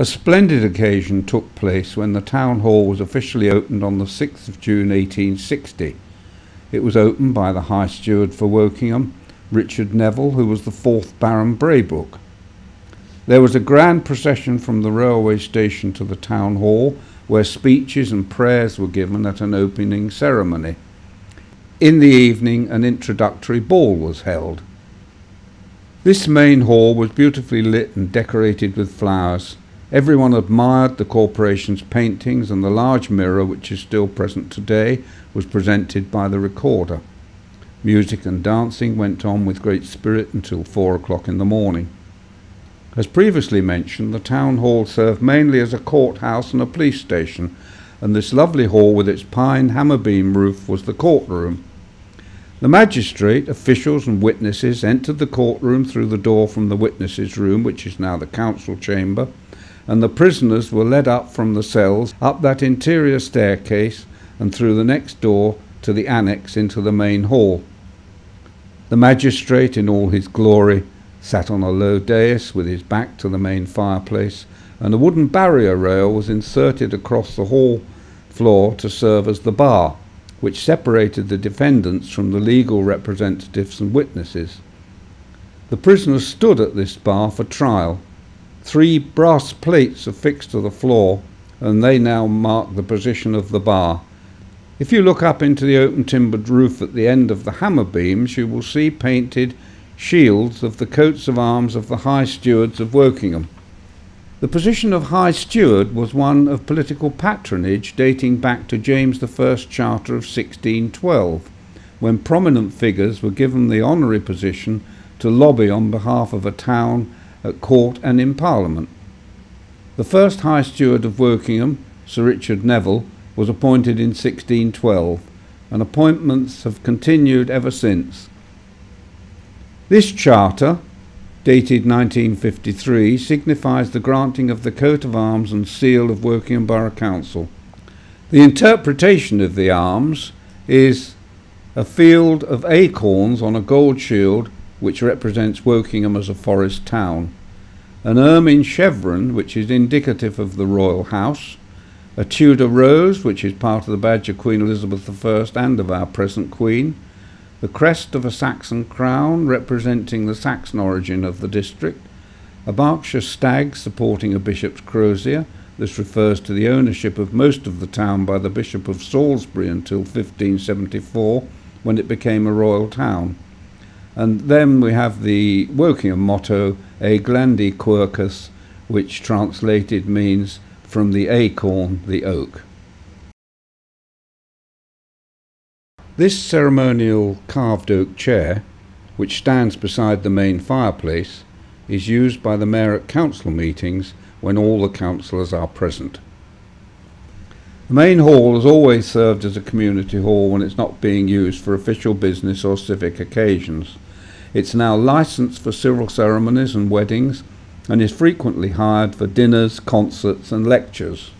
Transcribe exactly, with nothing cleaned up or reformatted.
A splendid occasion took place when the town hall was officially opened on the sixth of June eighteen sixty. It was opened by the High Steward for Wokingham, Richard Neville, who was the fourth Baron Braybrooke. There was a grand procession from the railway station to the town hall, where speeches and prayers were given at an opening ceremony. In the evening, an introductory ball was held. This main hall was beautifully lit and decorated with flowers. Everyone admired the corporation's paintings, and the large mirror, which is still present today, was presented by the recorder. Music and dancing went on with great spirit until four o'clock in the morning. As previously mentioned, the town hall served mainly as a courthouse and a police station, and this lovely hall with its pine hammer-beam roof was the courtroom. The magistrate, officials and witnesses entered the courtroom through the door from the witnesses' room, which is now the council chamber, and the prisoners were led up from the cells, up that interior staircase and through the next door to the annex into the main hall. The magistrate, in all his glory, sat on a low dais with his back to the main fireplace, and a wooden barrier rail was inserted across the hall floor to serve as the bar, which separated the defendants from the legal representatives and witnesses. The prisoners stood at this bar for trial. Three brass plates affixed to the floor, and they now mark the position of the bar. If you look up into the open timbered roof at the end of the hammer beams, you will see painted shields of the coats of arms of the High Stewards of Wokingham. The position of High Steward was one of political patronage dating back to James the First's Charter of sixteen twelve, when prominent figures were given the honorary position to lobby on behalf of a town at court and in Parliament. The first High Steward of Wokingham, Sir Richard Neville, was appointed in sixteen twelve, and appointments have continued ever since. This charter, dated nineteen fifty-three, signifies the granting of the coat of arms and seal of Wokingham Borough Council. The interpretation of the arms is a field of acorns on a gold shield, which represents Wokingham as a forest town, an ermine chevron, which is indicative of the royal house, a Tudor rose, which is part of the badge of Queen Elizabeth the First and of our present Queen, the crest of a Saxon crown representing the Saxon origin of the district, a Berkshire stag supporting a bishop's crozier. This refers to the ownership of most of the town by the Bishop of Salisbury until fifteen seventy-four, when it became a royal town. And then we have the Wokingham motto, A glandi quercus, which translated means from the acorn, the oak. This ceremonial carved oak chair, which stands beside the main fireplace, is used by the mayor at council meetings when all the councillors are present. The main hall has always served as a community hall when it's not being used for official business or civic occasions. It's now licensed for civil ceremonies and weddings, and is frequently hired for dinners, concerts and lectures.